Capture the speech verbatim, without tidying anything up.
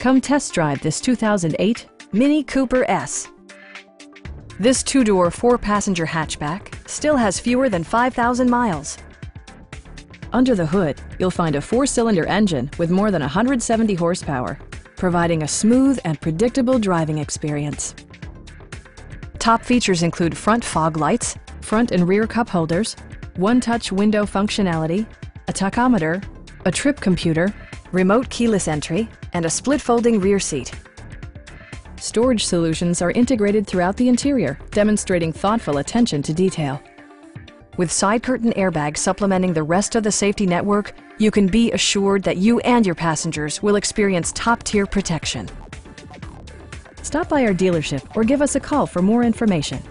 Come test drive this two thousand eight MINI Cooper S. This two-door, four-passenger hatchback still has fewer than five thousand miles. Under the hood, you'll find a four-cylinder engine with more than one hundred seventy horsepower, providing a smooth and predictable driving experience. Top features include front fog lights, front and rear cup holders, one-touch window functionality, a tachometer, a trip computer, remote keyless entry, and a split-folding rear seat. Storage solutions are integrated throughout the interior, demonstrating thoughtful attention to detail. With side curtain airbags supplementing the rest of the safety network, you can be assured that you and your passengers will experience top-tier protection. Stop by our dealership or give us a call for more information.